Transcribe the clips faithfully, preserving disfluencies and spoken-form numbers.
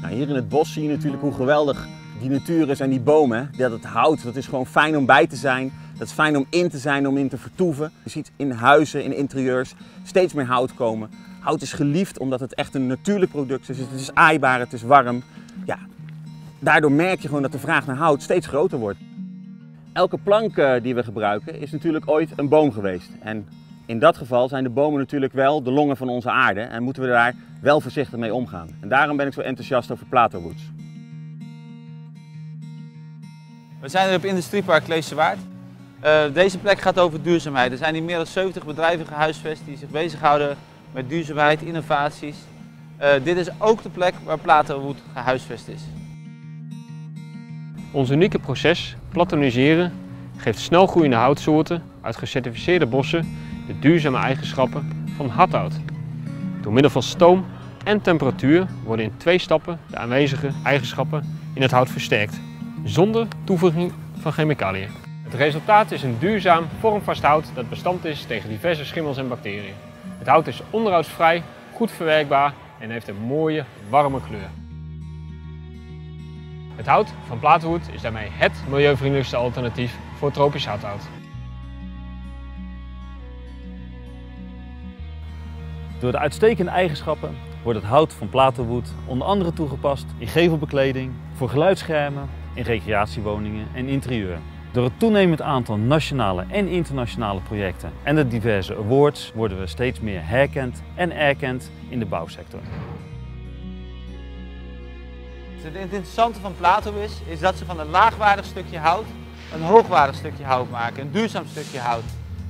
Nou, hier in het bos zie je natuurlijk hoe geweldig die natuur is en die bomen. Ja, dat hout, dat is gewoon fijn om bij te zijn. Dat is fijn om in te zijn, om in te vertoeven. Je ziet in huizen, in interieurs steeds meer hout komen. Hout is geliefd omdat het echt een natuurlijk product is. Het is aaibaar, het is warm. Ja, daardoor merk je gewoon dat de vraag naar hout steeds groter wordt. Elke plank die we gebruiken is natuurlijk ooit een boom geweest. En in dat geval zijn de bomen natuurlijk wel de longen van onze aarde en moeten we daar wel voorzichtig mee omgaan. En daarom ben ik zo enthousiast over Platowoods. We zijn er op Industriepark Leeswaard. Uh, deze plek gaat over duurzaamheid. Er zijn hier meer dan zeventig bedrijven gehuisvest die zich bezighouden met duurzaamheid, innovaties. Uh, dit is ook de plek waar Platowood gehuisvest is. Ons unieke proces, platoniseren, geeft snel groeiende houtsoorten uit gecertificeerde bossen de duurzame eigenschappen van hardhout. Door middel van stoom en temperatuur worden in twee stappen de aanwezige eigenschappen in het hout versterkt, zonder toevoeging van chemicaliën. Het resultaat is een duurzaam, vormvast hout dat bestand is tegen diverse schimmels en bacteriën. Het hout is onderhoudsvrij, goed verwerkbaar en heeft een mooie, warme kleur. Het hout van Platowood is daarmee het milieuvriendelijkste alternatief voor tropisch hardhout. Door de uitstekende eigenschappen wordt het hout van Platowood onder andere toegepast in gevelbekleding, voor geluidsschermen, in recreatiewoningen en interieur. Door het toenemend aantal nationale en internationale projecten en de diverse awards worden we steeds meer herkend en erkend in de bouwsector. Het interessante van Platowood is, is dat ze van een laagwaardig stukje hout een hoogwaardig stukje hout maken, een duurzaam stukje hout.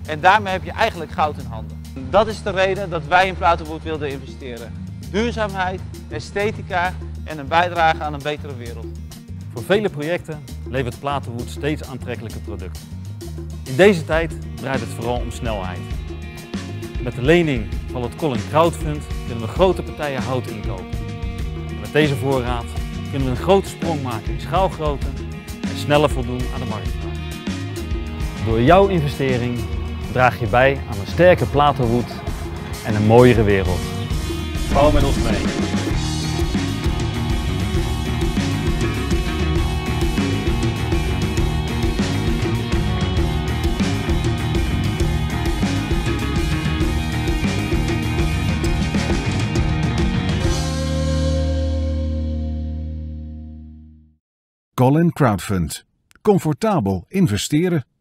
En daarmee heb je eigenlijk goud in handen. Dat is de reden dat wij in Platowood wilden investeren. Duurzaamheid, esthetica en een bijdrage aan een betere wereld. Voor vele projecten levert Platowood steeds aantrekkelijke producten. In deze tijd draait het vooral om snelheid. Met de lening van het Collin Crowdfund kunnen we grote partijen hout inkopen. En met deze voorraad kunnen we een grote sprong maken in schaalgrootte en sneller voldoen aan de marktvraag. Door jouw investering draag je bij aan een sterke Platowood en een mooiere wereld. Bouw met ons mee. Collin Crowdfund. Comfortabel investeren.